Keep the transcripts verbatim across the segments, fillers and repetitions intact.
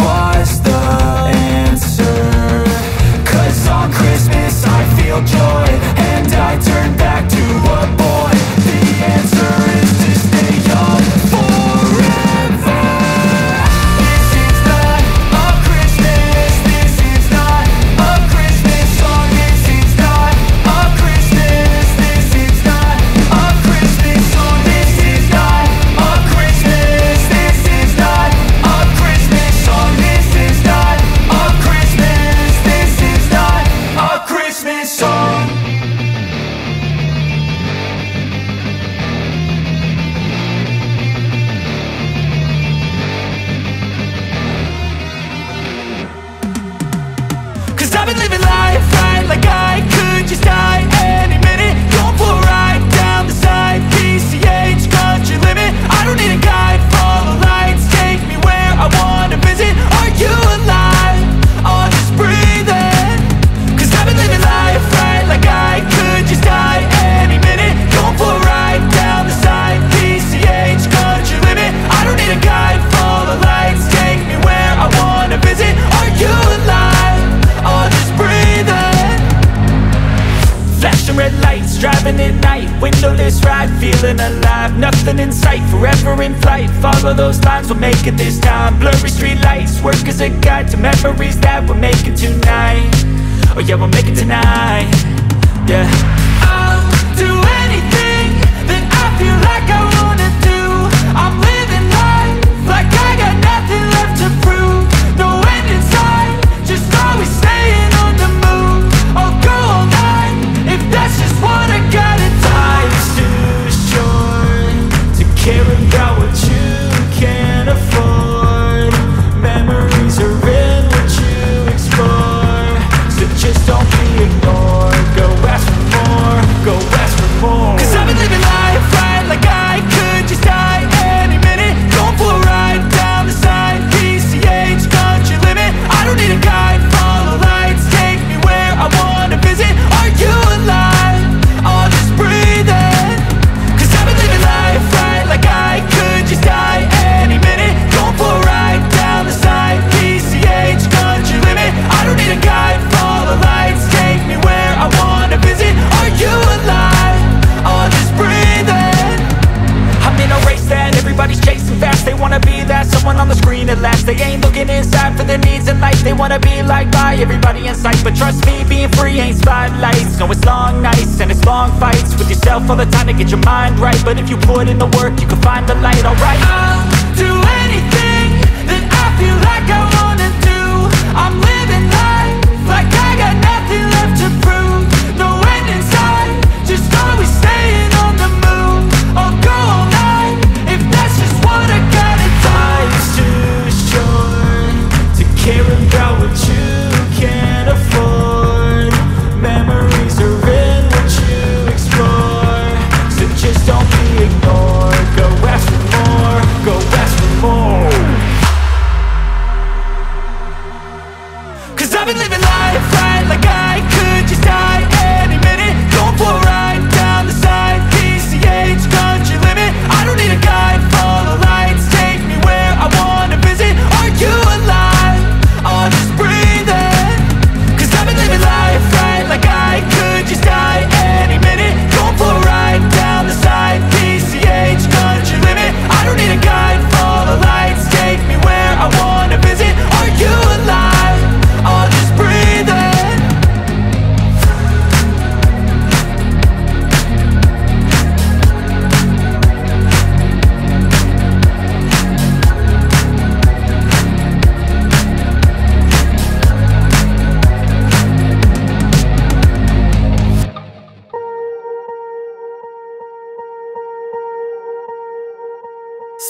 was the answer. Cause on Christmas I feel joy, and I turn back to a boy. The answer is to stay young forever. This is not a Christmas. This is not a Christmas song. This is not a Christmas. This is not a Christmas song. This is not a Christmas. This is not a Christmas song. This is not a Christmas. This is not a Christmas song. Cause I've been living life right, like I could just die any minute. Don't pull right down the side, P C H country limit. I don't need a guide, follow lights, take me where I wanna visit. Are you alive? Or just breathing? Cause I've been living life right, like I could just die any minute. Don't pull right down the side, P C H country limit. I don't need a guide, follow lights, take me where I wanna visit. Are you alive? Or just breathing? Flashing red lights, driving at night, windowless ride, feeling alive. Nothing in sight, forever in flight. Follow those lines, we'll make it this time. Blurry street lights, work as a guide to memories that we're making tonight. Oh yeah, we'll make it tonight. Yeah. I'll do anything that I feel like I wanna do. I'm living life like I got nothing left to prove. No end in sight, just always staying on the move. I'll go all night if that's just what I gotta do. Life's too short to care about what you can't afford. Memories are in what you explore. So just don't be ignored. Go ask for more. Go ask for more. Cause I've been living life right, like I could just die any minute. Don't pull right down the side, P C H country limit. I don't need a guide, follow lights, take me where I wanna visit. Are you alive? Or just breathing? Cause I've been living life right, like I could just die any minute. Don't pull right down the side, P C H country limit. I don't need a guide, follow lights, take me where I wanna visit. Are you alive? Or just breathing? I'm in a race that everybody's chasing fast. They wanna be that someone on the screen at last. They ain't looking inside for their needs in life. They wanna be liked by everybody in sight. But trust me, being free ain't spotlights. No, it's long nights and it's long fights with yourself all the time to get your mind right. But if you put in the work, you can find the light, alright? I'll do anything that I feel like I wanna do. I'm living life like I got nothing left to prove. No end in sight, just always staying on the move. I'll go all night if that's just what I gotta do. Life's too short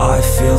I feel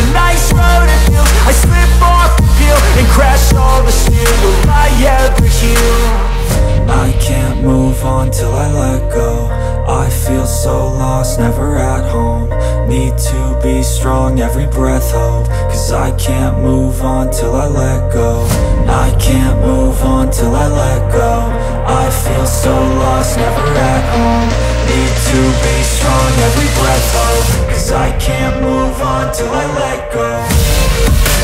A nice road it feels. I slip off the field and crash all the steel. Will I ever heal? I can't move on till I let go. I feel so lost, never at home. Need to be strong, every breath hold. Cause I can't move on till I let go. I can't move on till I let go. I feel so lost, never at home. Need to be strong, every breath hold. Cause I can't move on till I let go.